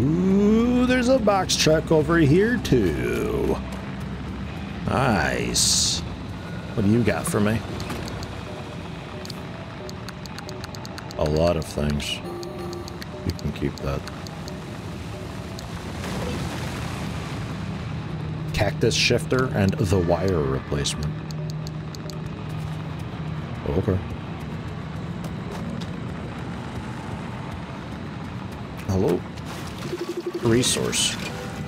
Ooh, there's a box truck over here too. Nice. What do you got for me? A lot of things. You can keep that. Cactus shifter and the wire replacement. Okay. Hello? Resource.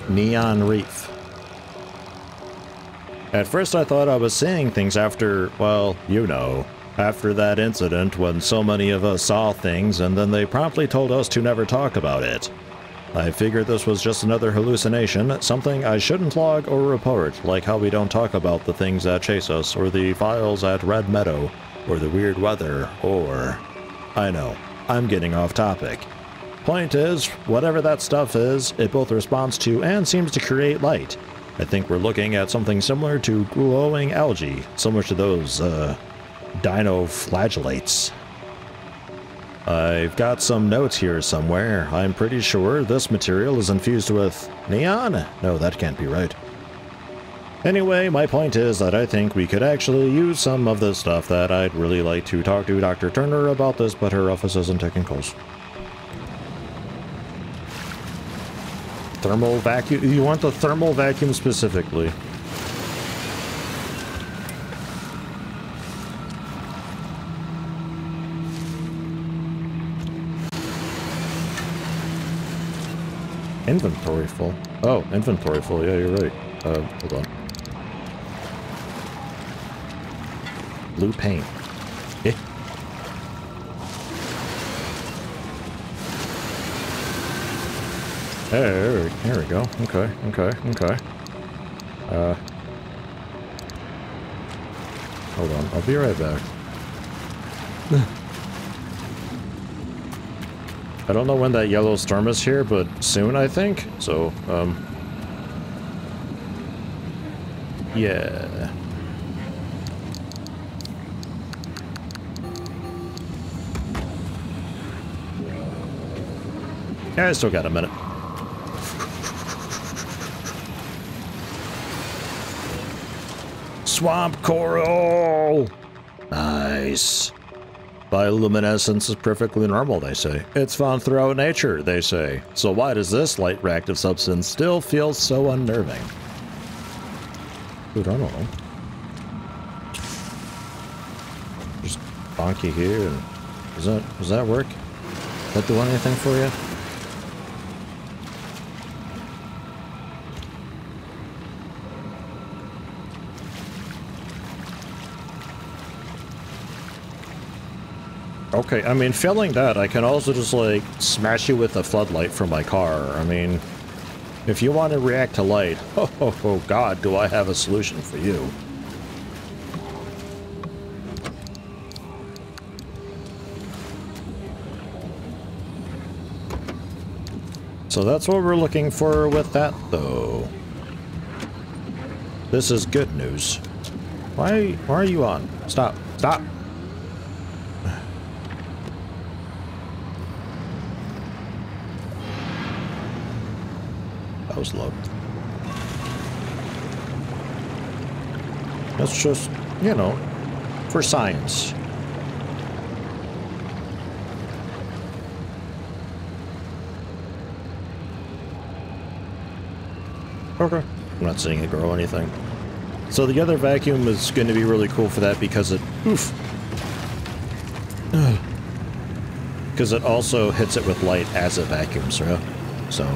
Neon Reef. At first I thought I was seeing things after, well, you know, after that incident when so many of us saw things and then they promptly told us to never talk about it. I figured this was just another hallucination, something I shouldn't log or report, like how we don't talk about the things that chase us, or the files at Red Meadow, or the weird weather, or... I know, I'm getting off topic. Point is, whatever that stuff is, it both responds to and seems to create light. I think we're looking at something similar to glowing algae, similar to those, dinoflagellates. I've got some notes here somewhere. I'm pretty sure this material is infused with neon? No, that can't be right. Anyway, my point is that I think we could actually use some of this stuff that I'd really like to talk to Dr. Turner about this, but her office isn't taking calls. Thermal vacuum? You want the thermal vacuum specifically. Inventory full. Oh, inventory full. Yeah, you're right. Hold on. Blue paint. Eh. There we go. Okay, okay, okay. Hold on. I'll be right back. I don't know when that yellow storm is here, but soon, I think. So, yeah. I still got a minute. Swamp coral! Nice. Bioluminescence is perfectly normal, they say. It's found throughout nature, they say. So why does this light reactive substance still feel so unnerving? Dude, I don't know. Just bonky here. Does that work? Does that do anything for you? Okay, I mean, failing that, I can also just, like, smash you with a floodlight from my car. I mean, if you want to react to light, oh God, do I have a solution for you. So that's what we're looking for with that, though. This is good news. Why are you on? Stop, stop! Low. That's just, you know, for science. Okay. I'm not seeing it grow anything. So the other vacuum is going to be really cool for that because it, oof. Because it also hits it with light as it vacuums, right? So...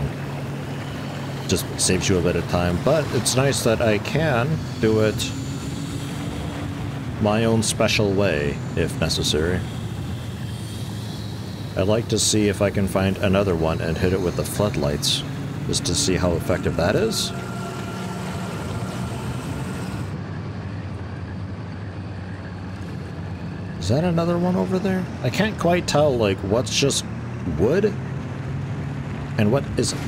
just saves you a bit of time, but it's nice that I can do it my own special way, if necessary. I'd like to see if I can find another one and hit it with the floodlights, just to see how effective that is. Is that another one over there? I can't quite tell, like, what's just wood and what isn't.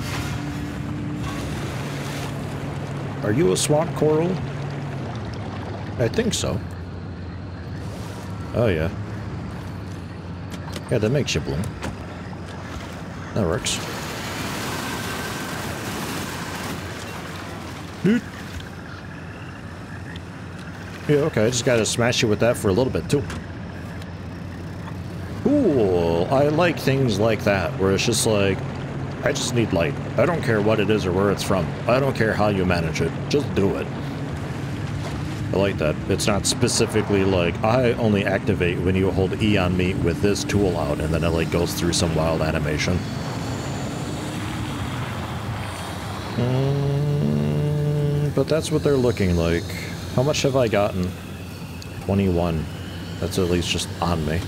Are you a swamp coral? I think so. Oh, yeah. Yeah, that makes you bloom. That works. Dude. Yeah, okay, I just gotta smash you with that for a little bit, too. Cool. I like things like that, where it's just like, I just need light. I don't care what it is or where it's from. I don't care how you manage it. Just do it. I like that. It's not specifically like, I only activate when you hold E on me with this tool out, and then it like goes through some wild animation. But that's what they're looking like. How much have I gotten? 21. That's at least just on me.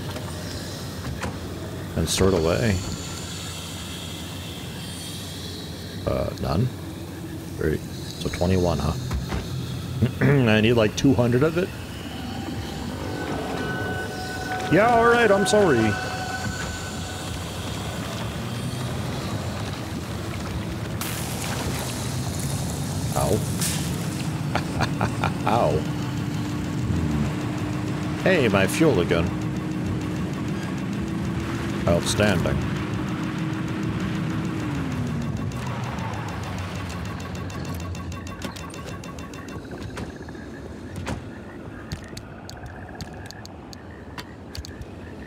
And stored away. None. Great. So 21, huh? I need like 200 of it. Yeah, alright, I'm sorry. Ow. Ow. Hey, my fuel again. Outstanding.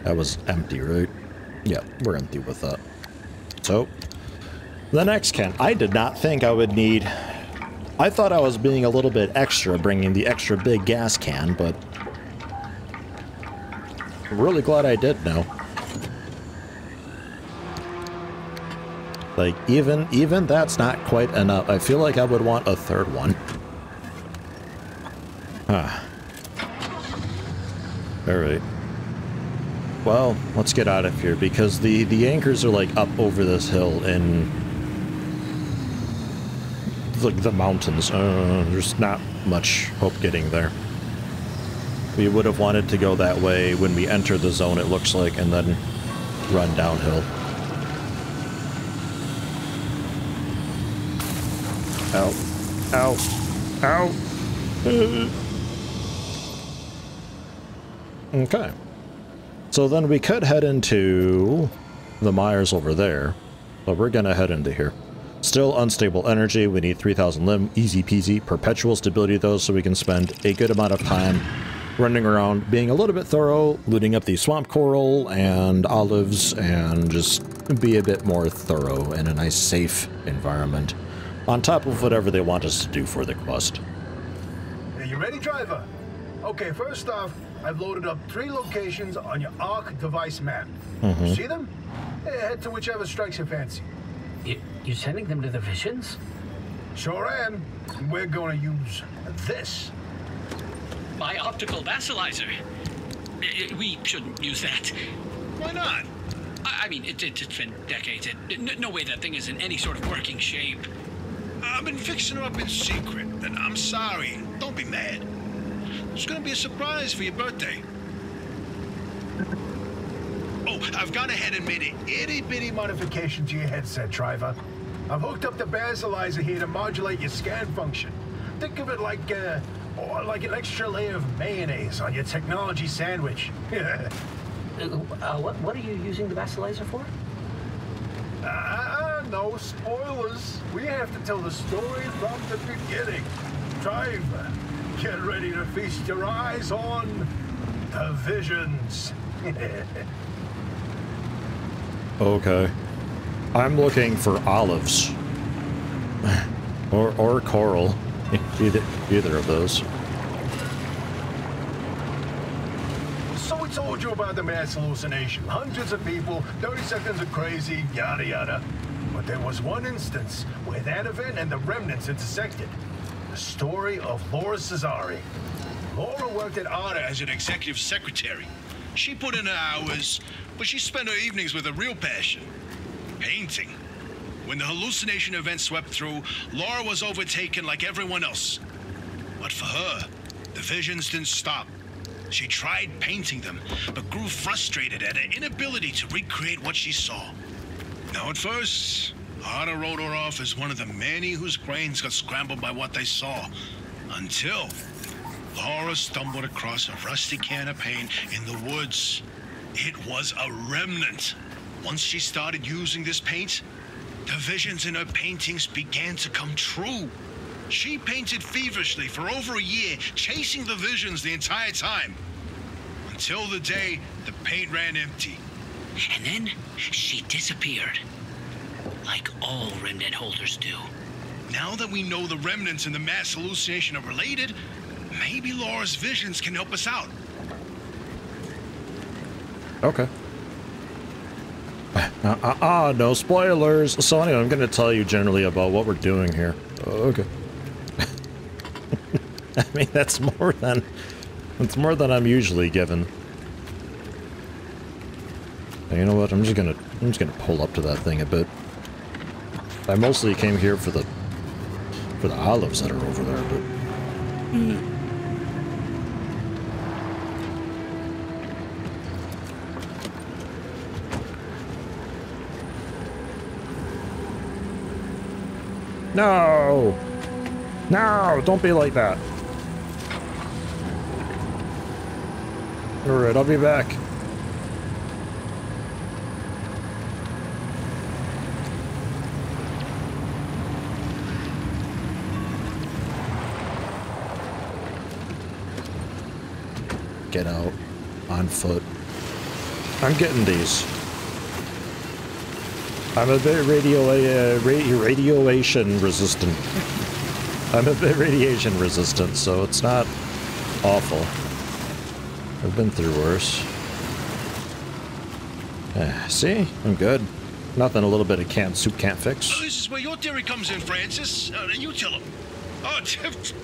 That was empty, right? Yeah, we're empty with that. So, the next can. I did not think I would need... I thought I was being a little bit extra, bringing the extra big gas can, but... I'm really glad I did now. Like, even that's not quite enough. I feel like I would want a third one. Huh. Alright. Well, let's get out of here, because the anchors are, like, up over this hill in... like, the mountains. There's not much hope getting there. We would have wanted to go that way when we entered the zone, it looks like, and then run downhill. Ow. Ow. Ow. Okay. So then we could head into the Myers over there, but we're gonna head into here. Still unstable energy, we need 3,000 limb, easy peasy, perpetual stability though, so we can spend a good amount of time running around, being a little bit thorough, looting up the swamp coral and olives, and just be a bit more thorough in a nice, safe environment. On top of whatever they want us to do for the quest. Are you ready, driver? Okay, first off, I've loaded up 3 locations on your ARC device map. You see them? Head to whichever strikes your fancy. You're sending them to the visions? Sure am. We're gonna use this. My optical vassalizer. We shouldn't use that. Why not? I mean, it's been decades. No way that thing is in any sort of working shape. I've been fixing her up in secret, and I'm sorry. Don't be mad. It's gonna be a surprise for your birthday. Oh, I've gone ahead and made an itty-bitty modification to your headset, driver. I've hooked up the basilizer here to modulate your scan function. Think of it like an extra layer of mayonnaise on your technology sandwich. What are you using the basilizer for? No spoilers. We have to tell the story from the beginning. Driver, get ready to feast your eyes on the visions. Okay. I'm looking for olives. or coral. Either of those. So I told you about the mass hallucination. Hundreds of people, 30 seconds of crazy, yada yada. But there was one instance where that event and the remnants intersected. The story of Laura Cesari. Laura worked at Ada as an executive secretary. She put in her hours, but she spent her evenings with a real passion. Painting. When the hallucination event swept through, Laura was overtaken like everyone else. But for her, the visions didn't stop. She tried painting them, but grew frustrated at her inability to recreate what she saw. Now at first, Ada wrote her off as one of the many whose brains got scrambled by what they saw. Until Laura stumbled across a rusty can of paint in the woods. It was a remnant. Once she started using this paint, the visions in her paintings began to come true. She painted feverishly for over a year, chasing the visions the entire time. Until the day the paint ran empty. And then she disappeared, like all remnant holders do. Now that we know the remnants and the mass hallucination are related, maybe Laura's visions can help us out. Okay. No spoilers. So anyway, I'm going to tell you generally about what we're doing here. Okay. I mean, that's more than I'm usually given. Now, you know what? I'm just gonna pull up to that thing a bit. I mostly came here for the olives that are over there, but. Mm. No! No! Don't be like that! Alright, I'll be back. Get out. On foot. I'm getting these. I'm a bit radiation resistant. I'm a bit radiation resistant, so it's not awful. I've been through worse. See? I'm good. Nothing a little bit of canned soup can't fix. This is where your theory comes in, Francis. You tell him. Oh,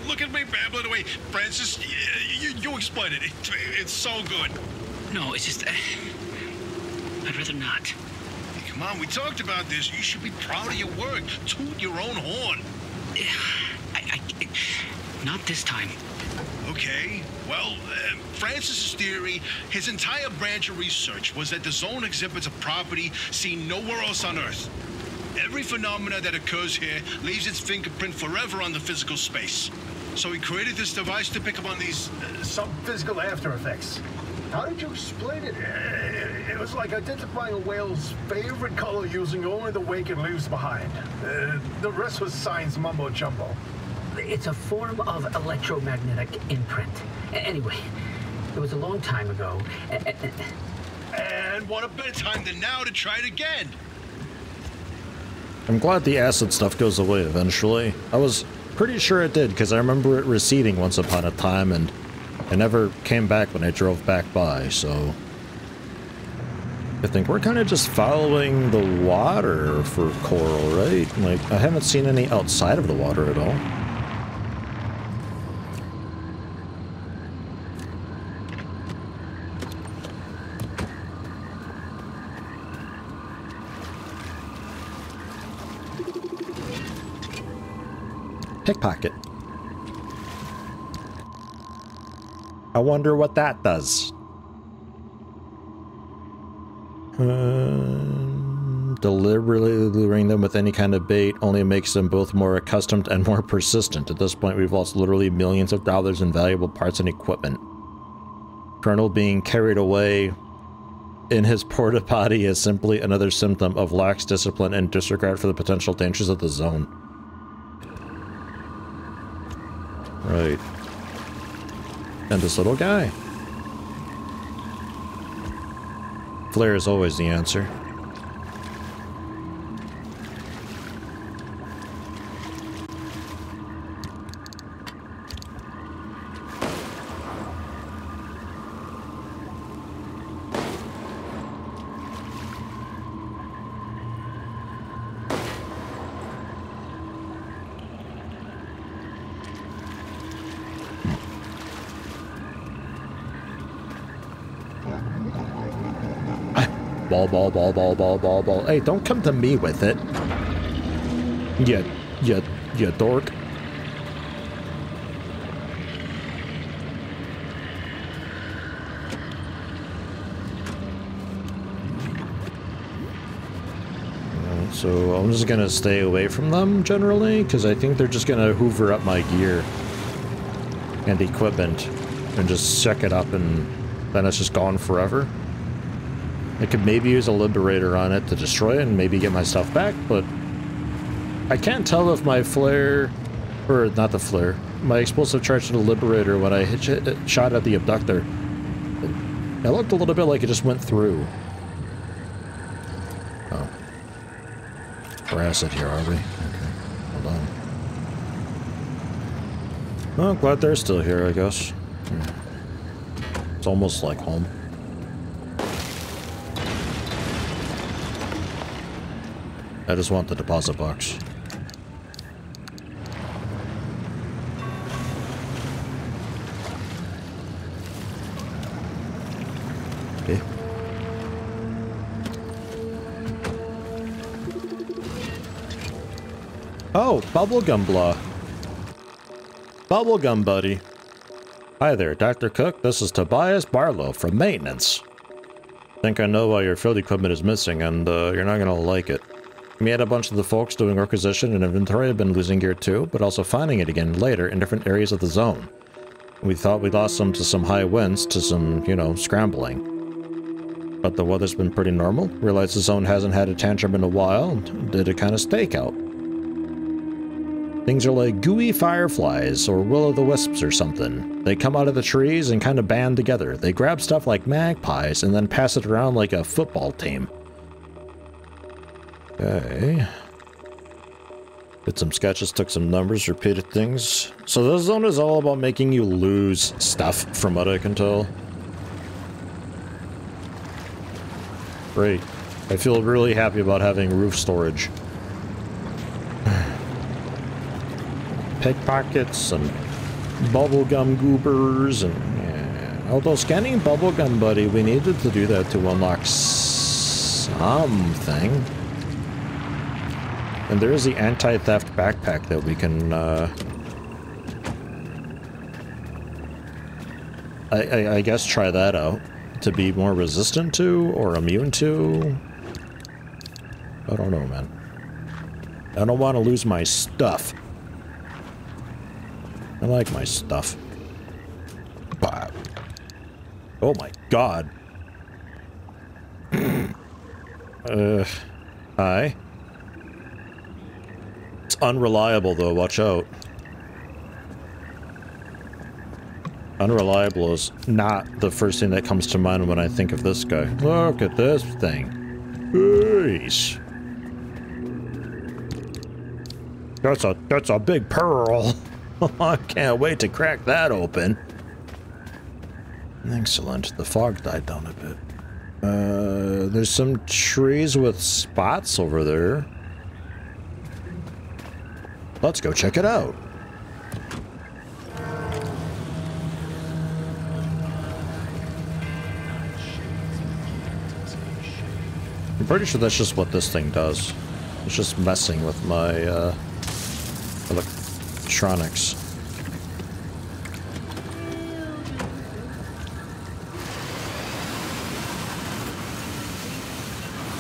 look at me babbling away. Francis, you explain it. It's so good. No, it's just... I'd rather not. Mom, we talked about this. You should be proud of your work. Toot your own horn. Not this time. Okay. Well, Francis's theory, his entire branch of research was that the zone exhibits a property seen nowhere else on Earth. Every phenomena that occurs here leaves its fingerprint forever on the physical space. So he created this device to pick up on these... some physical after effects. How did you explain it? It was like identifying a whale's favorite color using only the wake it leaves behind. The rest was science mumbo-jumbo. It's a form of electromagnetic imprint. Anyway, it was a long time ago. And what a better time than now to try it again! I'm glad the acid stuff goes away eventually. I was pretty sure it did, because I remember it receding once upon a time, and... I never came back when I drove back by, so... I think we're kind of just following the water for coral, right? Like, I haven't seen any outside of the water at all. Pickpocket. I wonder what that does. Deliberately luring them with any kind of bait only makes them both more accustomed and more persistent. At this point, we've lost literally millions of dollars in valuable parts and equipment. Colonel being carried away in his porta potty is simply another symptom of lax discipline and disregard for the potential dangers of the zone. Right. And this little guy. Flare is always the answer. Ball. Hey, don't come to me with it. You dork. So I'm just gonna stay away from them generally, because I think they're just gonna hoover up my gear and equipment and just suck it up, and then it's just gone forever. I could maybe use a liberator on it to destroy it and maybe get my stuff back, but I can't tell if my flare Or, not the flare. My explosive charge to the Liberator when I shot at the abductor. It looked a little bit like it just went through. Oh. We're acid here, are we? Okay. Hold on. Well, I'm glad they're still here, I guess. It's almost like home. I just want the deposit box. Okay. Oh, bubblegum blah. Bubblegum buddy. Hi there, Dr. Cook. This is Tobias Barlow from maintenance. I think I know why your field equipment is missing, and you're not gonna like it. Me and a bunch of the folks doing requisition and inventory have been losing gear too, but also finding it again later in different areas of the zone. We thought we lost some to some high winds, to some, you know, scrambling. But the weather's been pretty normal. Realized the zone hasn't had a tantrum in a while, did a kind of stakeout. Things are like gooey fireflies or will-o'-the-wisps or something. They come out of the trees and kind of band together. They grab stuff like magpies and then pass it around like a football team. Okay. Did some sketches, took some numbers, repeated things. So this zone is all about making you lose stuff, from what I can tell. Great. I feel really happy about having roof storage. Pickpockets and bubblegum goobers and... yeah. Although scanning bubblegum buddy, we needed to do that to unlock something. And there is the anti-theft backpack that we can, I guess try that out. To be more resistant to, or immune to? I don't know, man. I don't want to lose my stuff. I like my stuff. Bah. Oh my god. Hi. It's unreliable, though. Watch out. Unreliable is not the first thing that comes to mind when I think of this guy. Look at this thing. Jeez. That's a big pearl. I can't wait to crack that open. Excellent. The fog died down a bit. There's some trees with spots over there. Let's go check it out. I'm pretty sure that's just what this thing does. It's just messing with my electronics.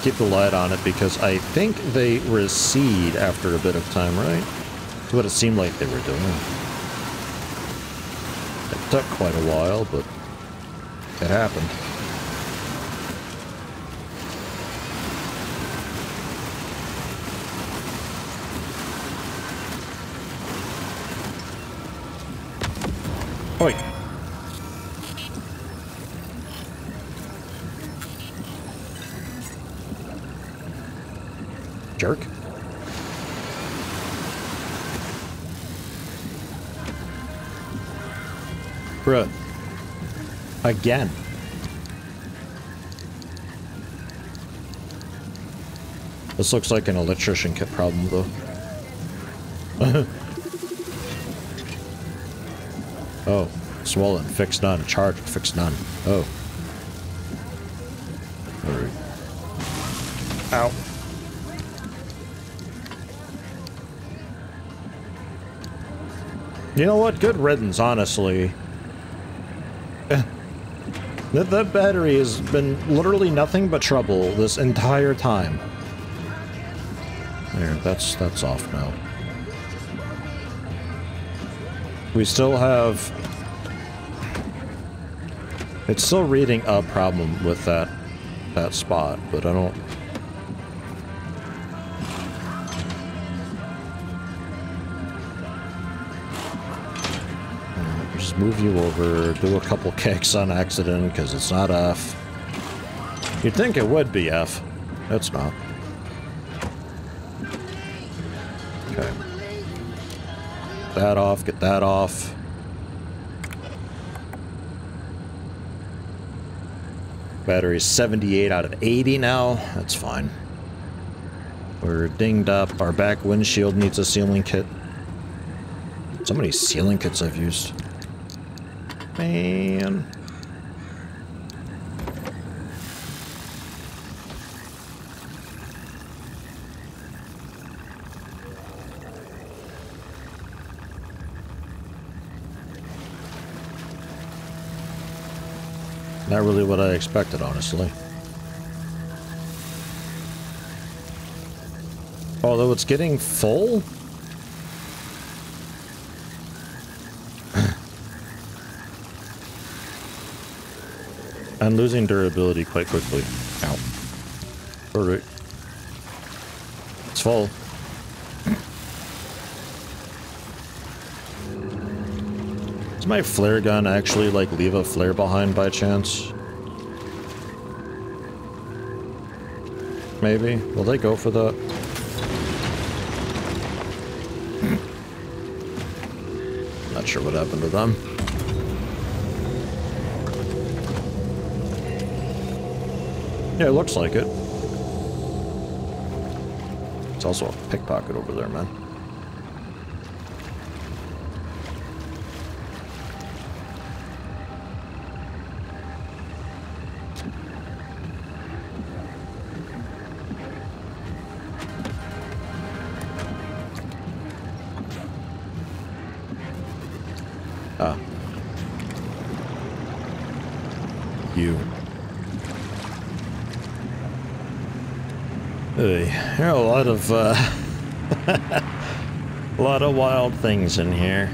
Keep the light on it because I think they recede after a bit of time, right? That's what it seemed like they were doing. It took quite a while, but it happened. Oi! Jerk. Bruh. Again. This looks like an electrician kit problem, though. Oh. Swollen. Fixed none. Charged. Fixed none. Oh. Alright. Ow. You know what? Good riddance, honestly. That battery has been literally nothing but trouble this entire time. There, that's off now. We still have... it's still reading a problem with that spot, but I don't... move you over, do a couple kicks on accident, because it's not F. You'd think it would be F. It's not. Okay. Get that off, get that off. Battery's 78 out of 80 now. That's fine. We're dinged up. Our back windshield needs a sealing kit. So many sealing kits I've used. Man. Not really what I expected, honestly. Although it's getting full? I'm losing durability quite quickly. Ow. Alright. It's full. Does my flare gun actually, like, leave a flare behind by chance? Maybe? Will they go for that? Not sure what happened to them. Yeah, it looks like it. It's also a pickpocket over there, man. Ah. You. There are a lot of a lot of wild things in here.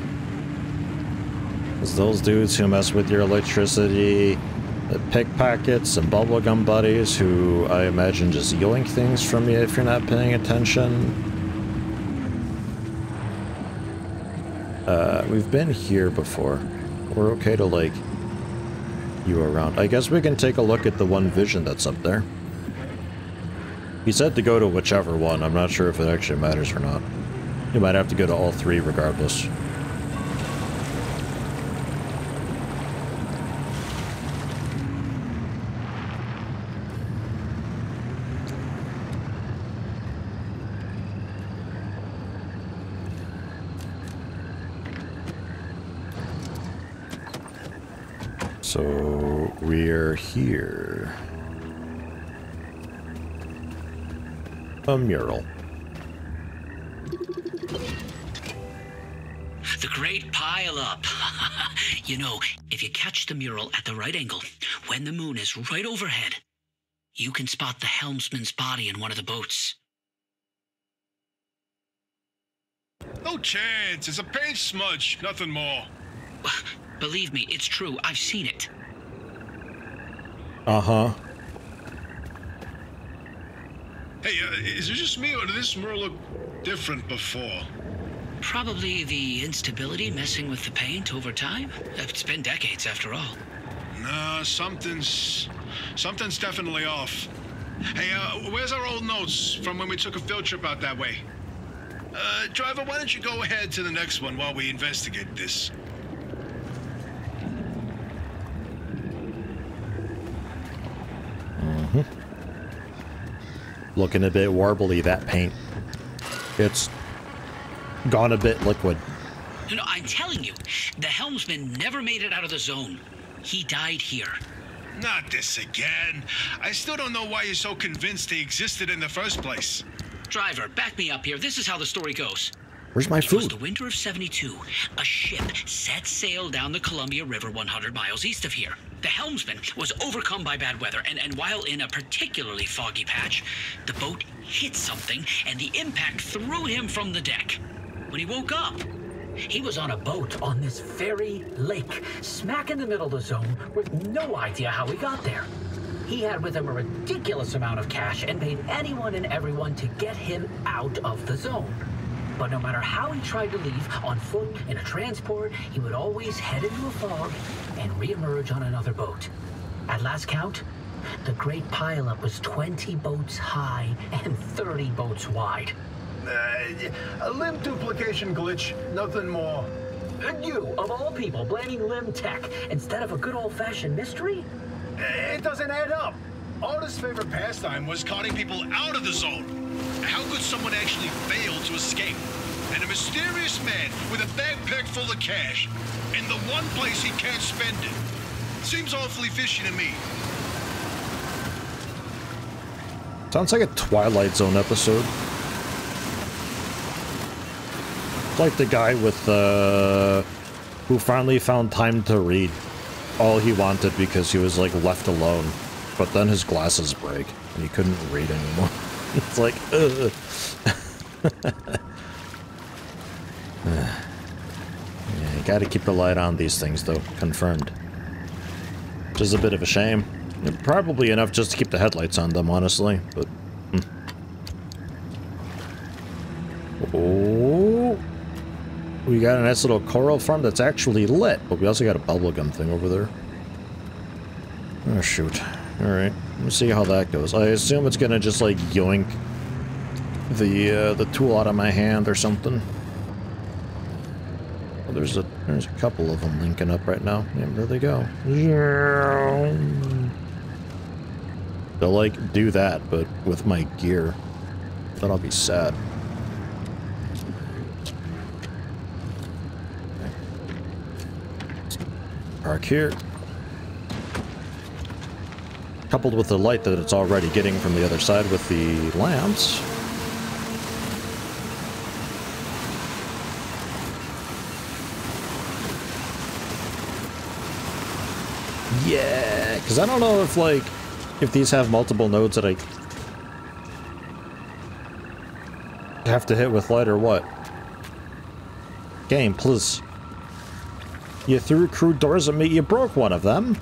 It's those dudes who mess with your electricity, the pickpockets and bubblegum buddies who I imagine just yoink things from you if you're not paying attention. We've been here before. We're okay to, like, you around. I guess we can take a look at the one vision that's up there. He said to go to whichever one. I'm not sure if it actually matters or not. You might have to go to all three regardless. So we're here. A mural. The great pile up. You know, if you catch the mural at the right angle, when the moon is right overhead, you can spot the helmsman's body in one of the boats. No chance. It's a paint smudge, nothing more. Believe me, it's true. I've seen it. Uh-huh. Hey, is it just me, or did this mural look different before? Probably the instability messing with the paint over time. It's been decades, after all. No, something's definitely off. Hey, where's our old notes from when we took a field trip out that way? Driver, why don't you go ahead to the next one while we investigate this? Mm-hmm. Looking a bit warbly, that paint. It's gone a bit liquid. No, I'm telling you, the helmsman never made it out of the zone. He died here. Not this again. I still don't know why you're so convinced he existed in the first place. Driver, back me up here. This is how the story goes. Where's my food? It was the winter of '72. A ship set sail down the Columbia River 100 miles east of here. The helmsman was overcome by bad weather, and while in a particularly foggy patch, the boat hit something, and the impact threw him from the deck. When he woke up, he was on a boat on this very lake, smack in the middle of the zone, with no idea how he got there. He had with him a ridiculous amount of cash and paid anyone and everyone to get him out of the zone. But no matter how he tried to leave, on foot, in a transport, he would always head into a fog and reemerge on another boat. At last count, the great pileup was 20 boats high and 30 boats wide. A limb duplication glitch, nothing more. And you, of all people, blaming limb tech instead of a good old-fashioned mystery? It doesn't add up. Artist's favorite pastime was conning people out of the zone. How could someone actually fail to escape? And a mysterious man with a backpack full of cash, and the one place he can't spend it. Seems awfully fishy to me. Sounds like a Twilight Zone episode. Like the guy with who finally found time to read all he wanted because he was like left alone, but then his glasses break and he couldn't read anymore. It's like, ugh. Yeah, you gotta keep a light on these things, though. Confirmed. Which is a bit of a shame. Probably enough just to keep the headlights on them, honestly. But, oh, we got a nice little coral farm that's actually lit, but we also got a bubblegum thing over there. Oh, shoot. Alright, let's see how that goes. I assume it's gonna just, like, yoink the tool out of my hand or something. Oh, there's a couple of them linking up right now. Yeah, there they go. They'll, like, do that, but with my gear. Then I'll be sad. Park here. Coupled with the light that it's already getting from the other side with the lamps. Yeah, because I don't know if, like, if these have multiple nodes that I have to hit with light or what. Game, please. You threw crude doors at me, you broke one of them.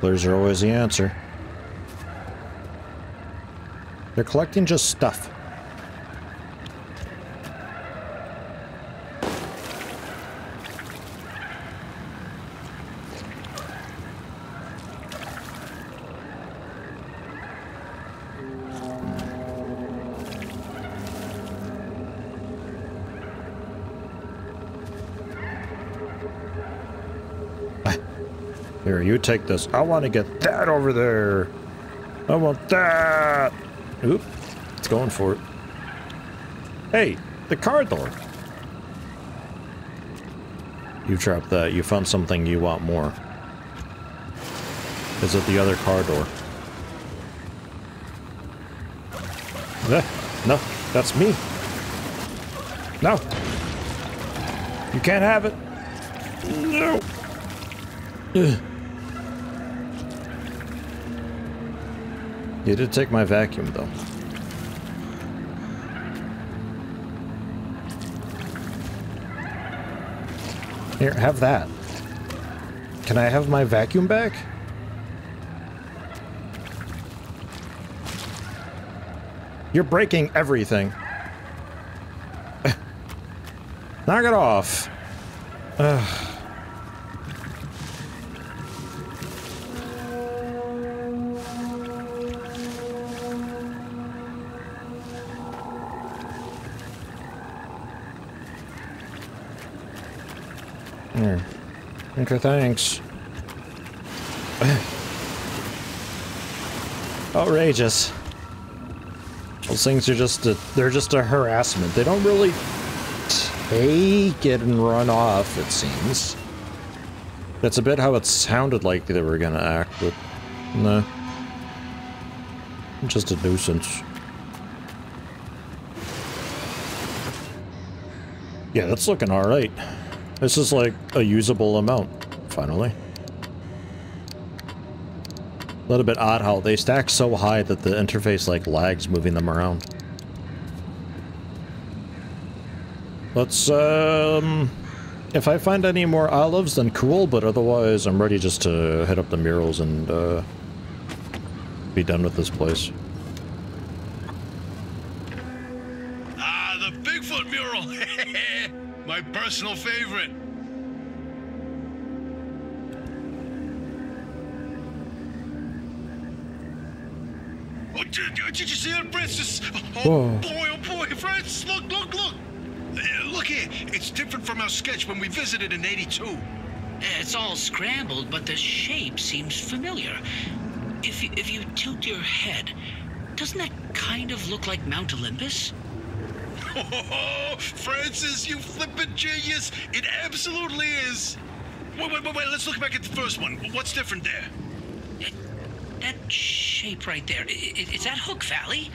Colors are always the answer. They're collecting just stuff. Here, you take this. I want to get that over there. I want that. Oop. It's going for it. Hey, the car door. You dropped that. You found something you want more. Is it the other car door? No, that's me. No. You can't have it. No. Ugh. You did take my vacuum, though. Here, have that. Can I have my vacuum back? You're breaking everything. Knock it off. Ugh. Okay, thanks. Outrageous. Those things are just they're just a harassment. They don't really take it and run off, it seems. That's a bit how it sounded like they were gonna act, but no. Nah. Just a nuisance. Yeah, that's looking alright. This is like a usable amount, finally. A little bit odd how they stack so high that the interface like lags moving them around. Let's, if I find any more olives, then cool, but otherwise I'm ready just to head up the murals and, be done with this place. Ah, the Bigfoot mural! My personal favorite! Oh, did you see that, Francis? Oh, oh boy, Francis, look! Look here, it's different from our sketch when we visited in '82. It's all scrambled, but the shape seems familiar. If you tilt your head, doesn't that kind of look like Mount Olympus? Oh, Francis, you flippin' genius! It absolutely is! Wait, let's look back at the first one. What's different there? That shape right there, is that Hook Valley?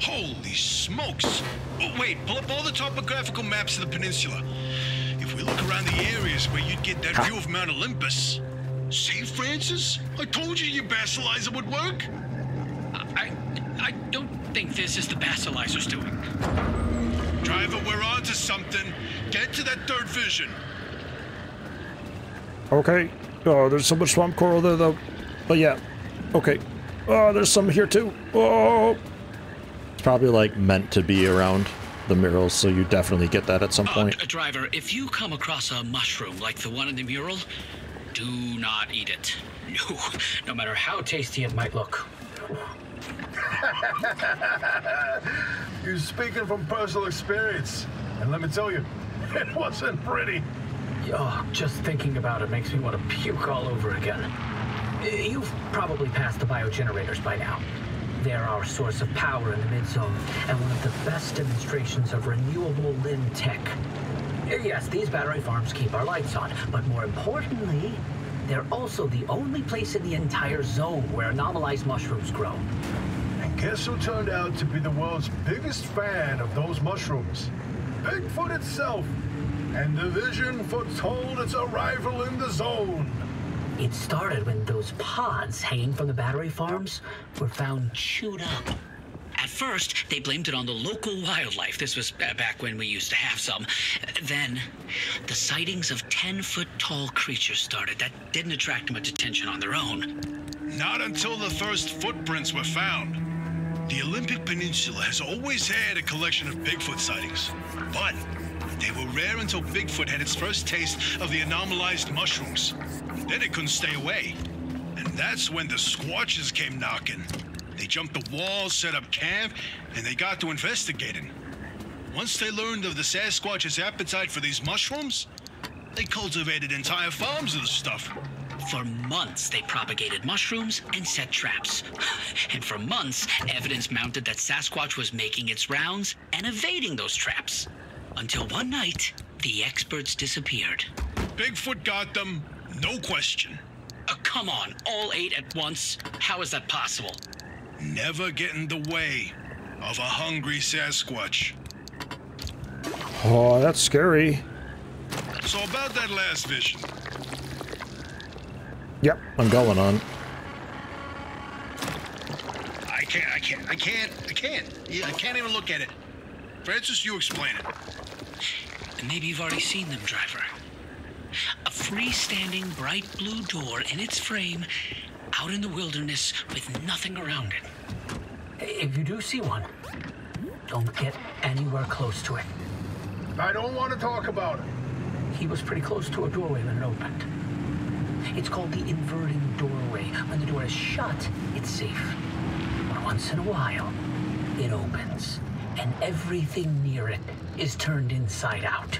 Holy smokes! Oh, wait, pull up all the topographical maps of the peninsula. If we look around the areas where you'd get that view of Mount Olympus... See, Francis? I told you your basilizer would work! I don't think this is the basilizer's doing. Driver, we're on to something. Get to that third vision. Okay. Oh, there's so much swamp coral there, though. But yeah. Okay. Oh, there's some here, too. Oh! It's probably, like, meant to be around the murals, so you definitely get that at some point. Driver, if you come across a mushroom like the one in the mural, do not eat it. No, no matter how tasty it might look. You're speaking from personal experience, and let me tell you, it wasn't pretty. Oh, just thinking about it makes me want to puke all over again. You've probably passed the biogenerators by now. They're our source of power in the mid-zone, and one of the best demonstrations of renewable limb tech. Yes, these battery farms keep our lights on, but more importantly, they're also the only place in the entire zone where anomalized mushrooms grow. And guess who turned out to be the world's biggest fan of those mushrooms? Bigfoot itself, and the vision foretold its arrival in the zone. It started when those pods hanging from the battery farms were found chewed up. At first, they blamed it on the local wildlife. This was back when we used to have some. Then, the sightings of 10-foot-tall creatures started. That didn't attract much attention on their own. Not until the first footprints were found. The Olympic Peninsula has always had a collection of Bigfoot sightings, but they were rare until Bigfoot had its first taste of the anomalized mushrooms. Then it couldn't stay away. And that's when the Squatches came knocking. They jumped the wall, set up camp, and they got to investigating. Once they learned of the Sasquatch's appetite for these mushrooms, they cultivated entire farms of the stuff. For months, they propagated mushrooms and set traps. And for months, evidence mounted that Sasquatch was making its rounds and evading those traps. Until one night, the experts disappeared. Bigfoot got them, no question. Come on, all 8 at once? How is that possible? Never get in the way of a hungry Sasquatch. Oh, that's scary. So about that last vision. Yep, I'm going on. I can't. Yeah, I can't even look at it. Francis, you explain it. Maybe you've already seen them, driver. A freestanding bright blue door in its frame, out in the wilderness with nothing around it. If you do see one, don't get anywhere close to it. I don't want to talk about it. He was pretty close to a doorway when it opened. It's called the inverting doorway. When the door is shut, it's safe. But once in a while, it opens, and everything near it is turned inside out.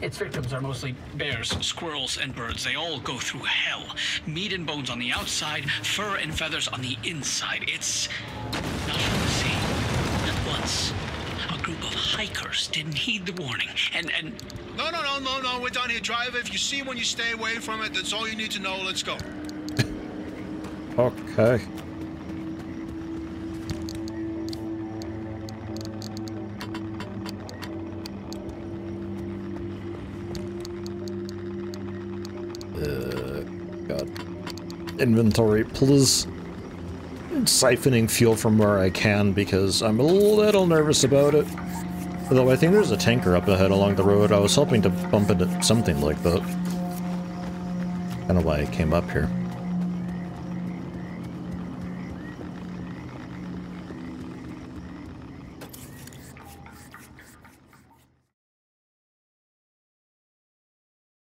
Its victims are mostly bears, squirrels, and birds. They all go through hell. Meat and bones on the outside, fur and feathers on the inside. It's not from the sea. At once, a group of hikers didn't heed the warning, and... No, we're done here, driver. If you see one, you stay away from it. That's all you need to know. Let's go. Okay. Inventory, please. I'm siphoning fuel from where I can because I'm a little nervous about it. Although I think there's a tanker up ahead along the road. I was hoping to bump into something like that. I don't know why I came up here.